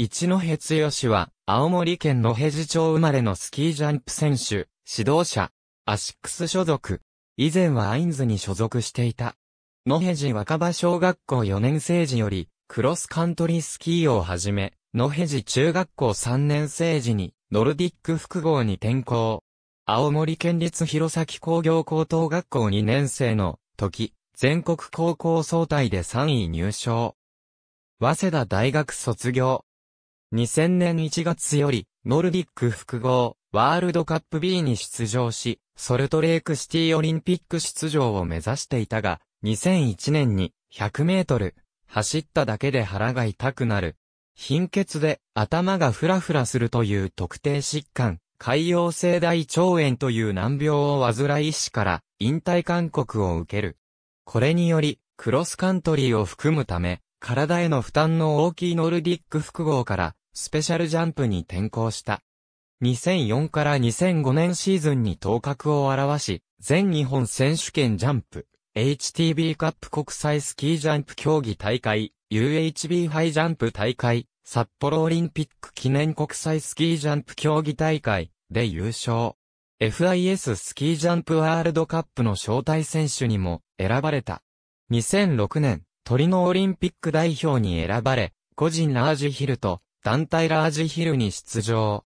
一戸剛は、青森県野辺地町生まれのスキージャンプ選手、指導者、アシックス所属。以前はアインズに所属していた。野辺地若葉小学校4年生時より、クロスカントリースキーをはじめ、野辺地中学校3年生時に、ノルディック複合に転向。青森県立弘前工業高等学校2年生の時、全国高校総体で3位入賞。早稲田大学卒業。2000年1月より、ノルディック複合、ワールドカップ B に出場し、ソルトレークシティオリンピック出場を目指していたが、2001年に100メートル、走っただけで腹が痛くなる。貧血で頭がフラフラするという特定疾患、潰瘍性大腸炎という難病を患い医師から引退勧告を受ける。これにより、クロスカントリーを含むため、体への負担の大きいノルディック複合から、スペシャルジャンプに転向した。2004から2005年シーズンに頭角を現し、全日本選手権ジャンプ、HTB カップ国際スキージャンプ競技大会、UHB ハイジャンプ大会、札幌オリンピック記念国際スキージャンプ競技大会で優勝。FIS スキージャンプワールドカップの招待選手にも選ばれた。2006年、トリノオリンピック代表に選ばれ、個人ラージヒルと団体ラージヒルに出場。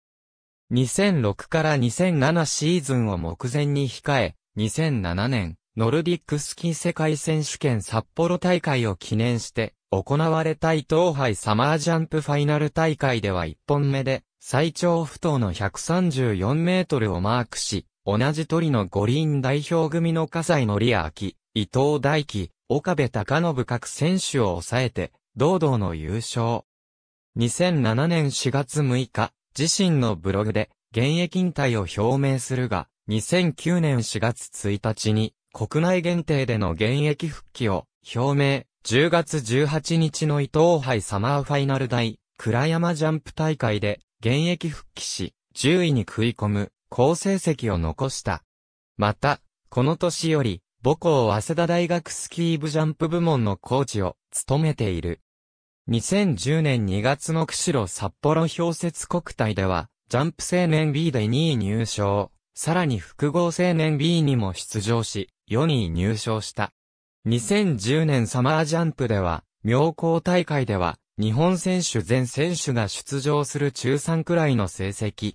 2006から2007シーズンを目前に控え、2007年、ノルディックスキー世界選手権札幌大会を記念して、行われた伊藤杯サマージャンプファイナル大会では1本目で、最長不倒の134メートルをマークし、同じトリノ五輪代表組の笠井紀明、伊藤大輝、岡部孝信各選手を抑えて、堂々の優勝。2007年4月6日、自身のブログで現役引退を表明するが、2009年4月1日に国内限定での現役復帰を表明、10月18日の伊藤杯サマーファイナル大倉山ジャンプ大会で現役復帰し、10位に食い込む好成績を残した。また、この年より母校早稲田大学スキー部ジャンプ部門のコーチを務めている。2010年2月の釧路札幌氷雪国体では、ジャンプ青年 B で2位入賞、さらに複合青年 B にも出場し、4位入賞した。2010年サマージャンプでは、妙高大会では、日本選手全選手が出場する中3くらいの成績。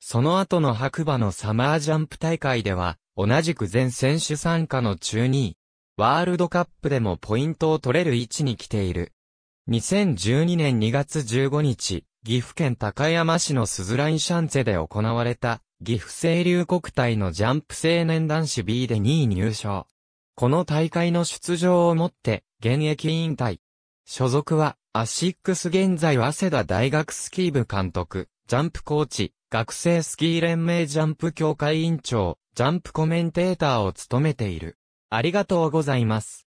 その後の白馬のサマージャンプ大会では、同じく全選手参加の中2位。ワールドカップでもポイントを取れる位置に来ている。2012年2月15日、岐阜県高山市のスズラインシャンツェで行われた、岐阜清流国体のジャンプ青年男子 B で2位入賞。この大会の出場をもって、現役引退。所属は、アシックス現在早稲田大学スキー部監督、ジャンプコーチ、学生スキー連盟ジャンプ協会委員長、ジャンプコメンテーターを務めている。ありがとうございます。